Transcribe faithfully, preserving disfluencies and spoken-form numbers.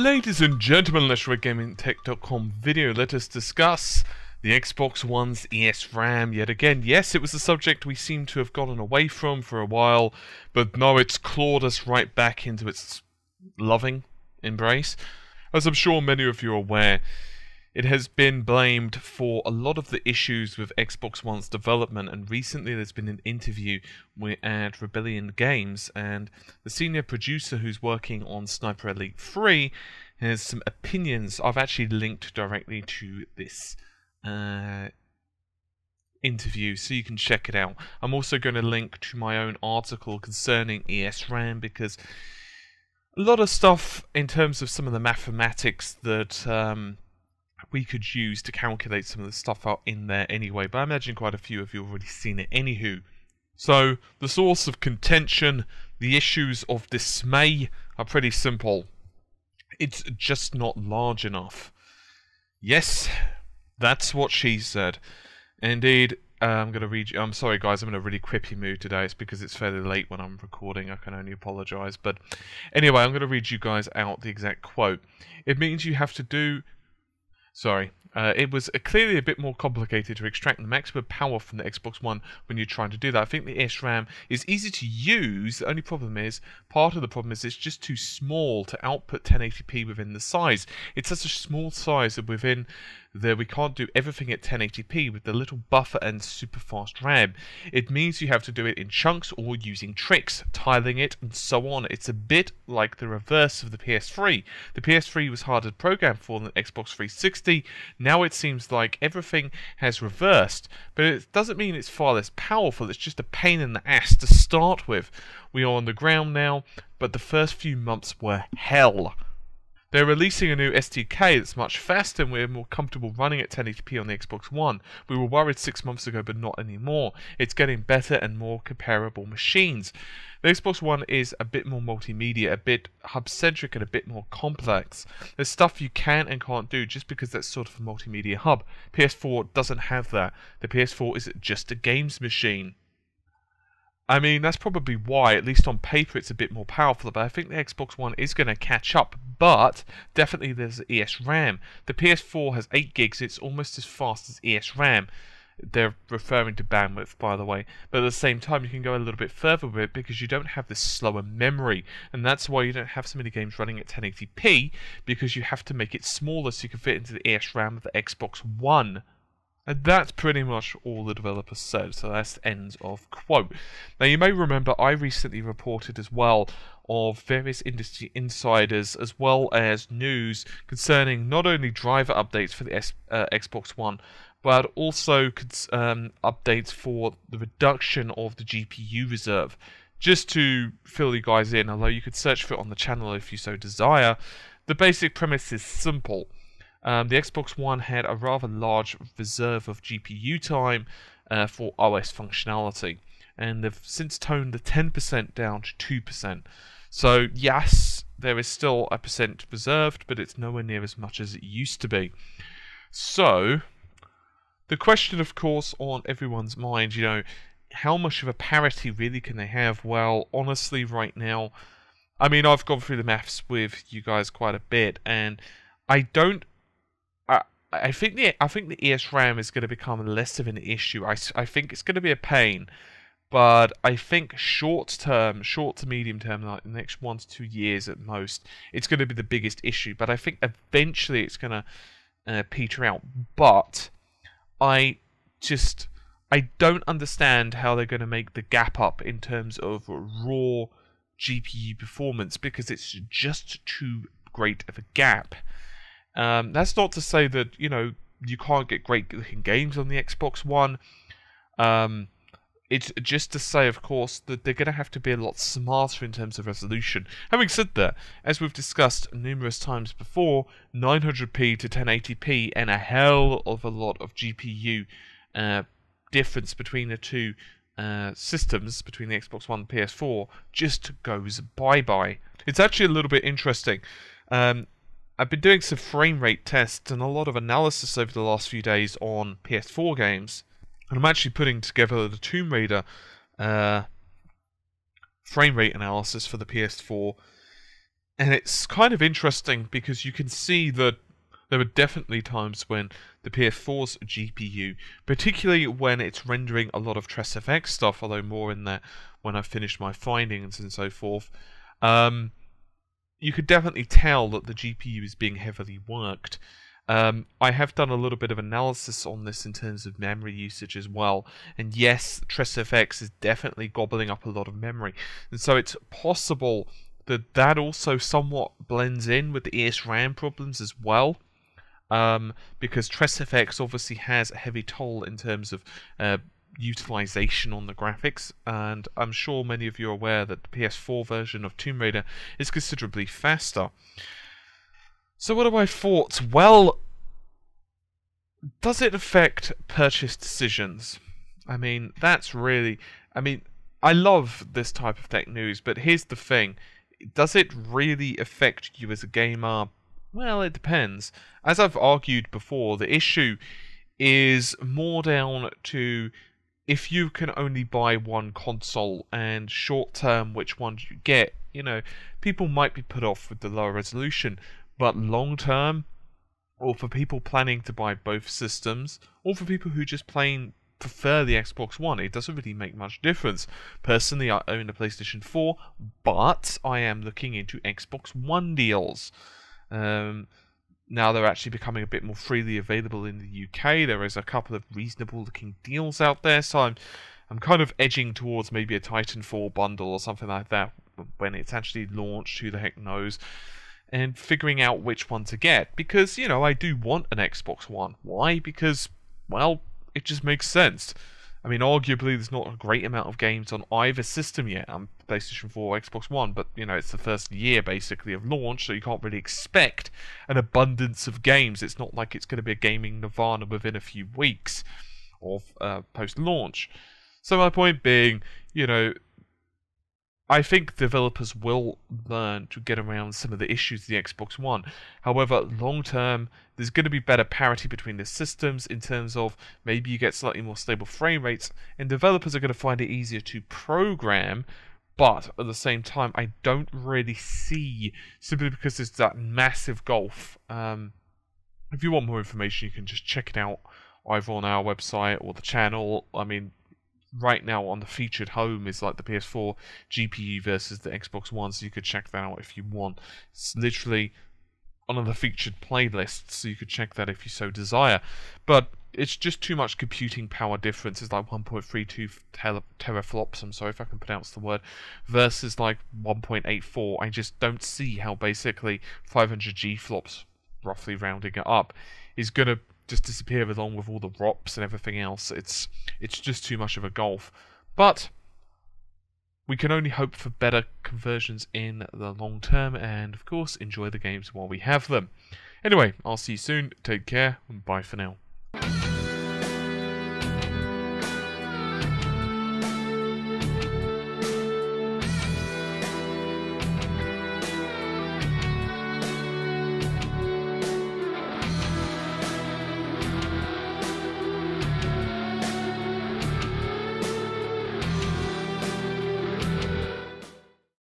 Ladies and gentlemen, let's red gaming tech dot com video. Let us discuss the Xbox One's eSRAM yet again. Yes, it was a subject we seem to have gotten away from for a while, but no, it's clawed us right back into its loving embrace. As I'm sure many of you are aware, it has been blamed for a lot of the issues with Xbox One's development, and recently there's been an interview at Rebellion Games, and the senior producer who's working on Sniper Elite three has some opinions. I've actually linked directly to this uh, interview, so you can check it out. I'm also going to link to my own article concerning eSRAM, because a lot of stuff in terms of some of the mathematics that Um, we could use to calculate some of the stuff out in there anyway, but I imagine quite a few of you have already seen it anywho. So, the source of contention, the issues of dismay are pretty simple. It's just not large enough. Yes, that's what she said. Indeed, uh, I'm going to read you. I'm sorry guys, I'm in a really quippy mood today. It's because it's fairly late when I'm recording. I can only apologise. But anyway, I'm going to read you guys out the exact quote. It means you have to do Sorry, uh, it was uh, clearly a bit more complicated to extract the maximum power from the Xbox One when you're trying to do that. I think the eSRAM is easy to use. The only problem is, part of the problem is it's just too small to output ten eighty p within the size. It's such a small size that within there we can't do everything at ten eighty p with the little buffer and super fast RAM. It means you have to do it in chunks or using tricks, tiling it and so on. It's a bit like the reverse of the P S three. The P S three was harder to program for than the Xbox three sixty. Now it seems like everything has reversed, but it doesn't mean it's far less powerful. It's just a pain in the ass to start with. We are on the ground now, but the first few months were hell. They're releasing a new S D K that's much faster, and we're more comfortable running at ten eighty p on the Xbox One. We were worried six months ago, but not anymore. It's getting better and more comparable machines. The Xbox One is a bit more multimedia, a bit hub-centric and a bit more complex. There's stuff you can and can't do just because that's sort of a multimedia hub. P S four doesn't have that. The P S four is just a games machine. I mean, that's probably why, at least on paper, it's a bit more powerful, but I think the Xbox One is going to catch up. But definitely there's eSRAM. The P S four has eight gigs, it's almost as fast as eSRAM. They're referring to bandwidth, by the way. But at the same time, you can go a little bit further with it because you don't have this slower memory. And that's why you don't have so many games running at ten eighty p, because you have to make it smaller so you can fit into the eSRAM of the Xbox One. And that's pretty much all the developer said, so that's the end of quote. Now you may remember I recently reported as well of various industry insiders as well as news concerning not only driver updates for the S uh, Xbox One, but also um, updates for the reduction of the G P U reserve. Just to fill you guys in, although you could search for it on the channel if you so desire, the basic premise is simple. Um, the Xbox One had a rather large reserve of G P U time uh, for O S functionality, and they've since toned the ten percent down to two percent. So yes, there is still a percent reserved, but it's nowhere near as much as it used to be. So the question, of course, on everyone's mind, you know, how much of a parity really can they have? Well, honestly, right now, I mean, I've gone through the maths with you guys quite a bit, and I don't I think the I think the eSRAM is going to become less of an issue. I, I think it's going to be a pain, but I think short term, short to medium term, like the next one to two years at most, it's going to be the biggest issue. But I think eventually it's going to uh, peter out. But I just I don't understand how they're going to make the gap up in terms of raw G P U performance, because it's just too great of a gap. Um, that's not to say that, you know, you can't get great looking games on the Xbox One. Um, it's just to say, of course, that they're going to have to be a lot smarter in terms of resolution. Having said that, as we've discussed numerous times before, nine hundred p to ten eighty p and a hell of a lot of G P U uh, difference between the two uh, systems, between the Xbox One and P S four, just goes bye-bye. It's actually a little bit interesting. Um... I've been doing some frame rate tests and a lot of analysis over the last few days on P S four games, and I'm actually putting together the Tomb Raider uh, frame rate analysis for the P S four And it's kind of interesting because you can see that there are definitely times when the P S four's G P U, particularly when it's rendering a lot of TressFX stuff, although more in that when I've finished my findings and so forth, um, you could definitely tell that the G P U is being heavily worked. Um, I have done a little bit of analysis on this in terms of memory usage as well, and yes, TressFX is definitely gobbling up a lot of memory, and so it's possible that that also somewhat blends in with the eSRAM problems as well, um, because TressFX obviously has a heavy toll in terms of uh, utilization on the graphics, and I'm sure many of you are aware that the P S four version of Tomb Raider is considerably faster. So what are my thoughts? Well, does it affect purchase decisions? I mean, that's really... I mean, I love this type of tech news, but here's the thing. Does it really affect you as a gamer? Well, it depends. As I've argued before, the issue is more down to if you can only buy one console and short-term which one you get. You know, people might be put off with the lower resolution, but long term, or for people planning to buy both systems, or for people who just plain prefer the Xbox One, it doesn't really make much difference. Personally, I own a PlayStation four, but I am looking into Xbox One deals. Um, now they're actually becoming a bit more freely available in the U K. There is a couple of reasonable looking deals out there, so I'm, I'm kind of edging towards maybe a Titanfall bundle or something like that when it's actually launched, who the heck knows. And figuring out which one to get, because, you know, I do want an Xbox One. Why? Because, well, it just makes sense. I mean, arguably, there's not a great amount of games on either system yet, um, PlayStation four or Xbox One, but, you know, it's the first year, basically, of launch, so you can't really expect an abundance of games. It's not like it's going to be a gaming nirvana within a few weeks of uh, post-launch. So my point being, you know, I think developers will learn to get around some of the issues of the Xbox One. However, long term, there's going to be better parity between the systems in terms of maybe you get slightly more stable frame rates, and developers are going to find it easier to program, but at the same time, I don't really see, simply because there's that massive gulf. Um, if you want more information, you can just check it out either on our website or the channel. I mean, right now on the featured home is like the P S four G P U versus the Xbox One, so you could check that out if you want. It's literally on the featured playlist, so you could check that if you so desire. But it's just too much computing power difference. It's like one point three two teraflops, I'm sorry if I can pronounce the word, versus like one point eight four. I just don't see how basically five hundred G flops, roughly rounding it up, is going to just disappear along with all the R O Ps and everything else. It's it's just too much of a gulf. But we can only hope for better conversions in the long term, and of course enjoy the games while we have them. Anyway, I'll see you soon. Take care, and bye for now.